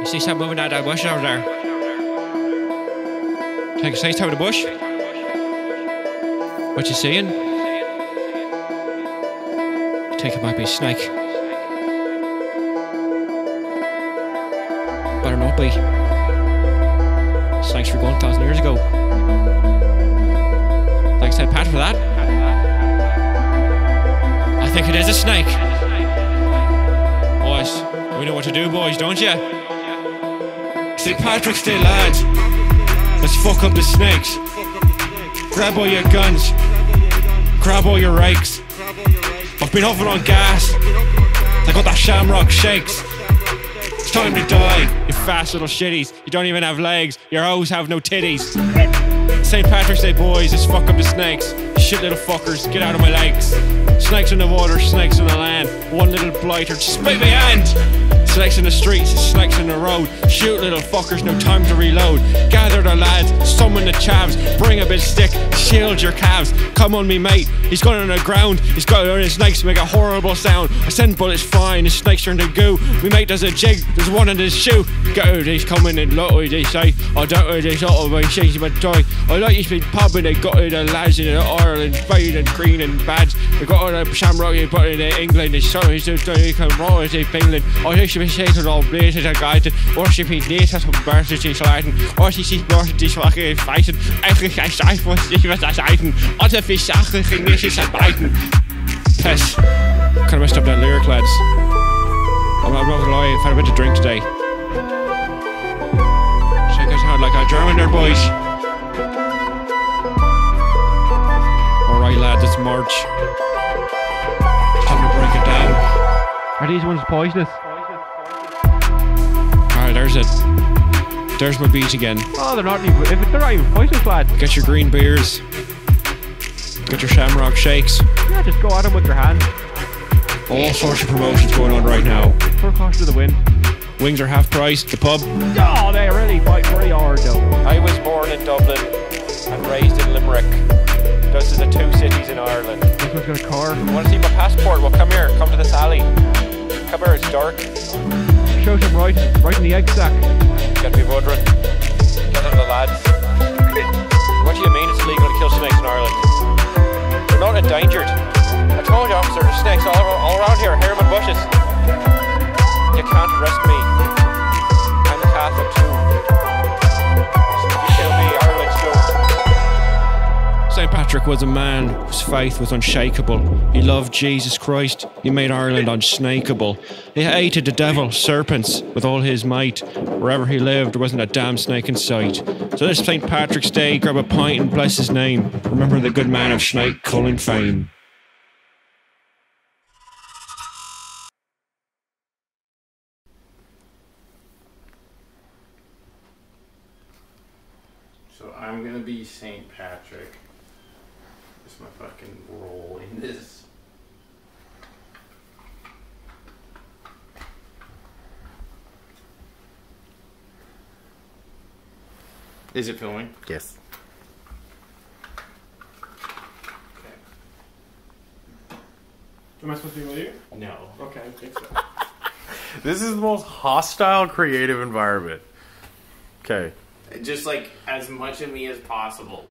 You see something moving out of that bush over there? Take a safe time to the bush. What you seeing? I think it might be a snake. Better not be. Snakes were 1,000 years ago. Thanks, Saint Patrick, for that. I think it is a snake. Boys, we know what to do, boys, don't ya? St. Patrick's Day, lads. Let's fuck up the snakes. Grab all your guns. Grab all your rakes. I've been hopping on gas. I got that shamrock shakes. It's time to die, you fast little shitties. You don't even have legs. Your hoes have no titties. St. Patrick's Day, boys, let's fuck up the snakes. Shit little fuckers, get out of my legs. Snakes in the water, snakes in the land. One little blighter, just bite my hand. Snakes in the streets, snakes in the road. Shoot little fuckers, no time to reload. Gather the lads, summon the chavs. Bring a big stick, shield your calves. Come on me mate, he's gone on the ground. He's got on his snakes, make a horrible sound. I send bullets flying, his snakes turn to goo. Me mate does a jig, there's one in his shoe. Go, he's coming in lottery, they say. I don't know this lottery, my shakes my toy. I like this big pub and they got all the lads in Ireland, Spain and green and bads. They got all the shamrock, they put in England. They saw he's doing wrong, they England. I think Satan all blazes and guided, worshiping nature from birth to sliding, or she sees birth to swagging and fighting, eigentlich ein Seif muss sich was erseiten, oder wie Sachen ging nichts erbeiten. Tess, kind of messed up that lyric, lads. I'm not gonna lie, I've had a bit to drink today. Shake us out like a German there, boys. Alright, lads, it's March. Time to break it down. Are these ones poisonous? There's it. There's my beat again. Oh, they're not even poisonous, lad. Get your green beers. Get your shamrock shakes. Yeah, just go at them with your hand. All sorts of promotions going on right now. For cost of the wind. Wings are half price. The pub. Oh, they really fight pretty hard though. I was born in Dublin and raised in Limerick. Those are the two cities in Ireland. This one's got a car. You want to see my passport? Well, come here. Come to this alley. Come here, it's dark. Shows him right in the egg sack. Gotta be wondering. Get on the lads. What do you mean it's illegal to kill snakes in Ireland? They're not endangered. I told you, officer, there's snakes all around here, harum and bushes. You can't arrest me. I'm a Catholic too. You shall be Ireland's joke. St. Patrick was a man whose faith was unshakable. He loved Jesus Christ. He made Ireland unsnakeable. He hated the devil, serpents, with all his might. Wherever he lived, there wasn't a damn snake in sight. So this St. Patrick's Day, grab a pint and bless his name. Remember the good man of snake culling fame. So I'm gonna be St. Patrick. That's my fucking role in this. Is it filming? Yes. Okay. Am I supposed to be with you? No. Okay, I think so. This is the most hostile creative environment. Okay. Just like as much of me as possible.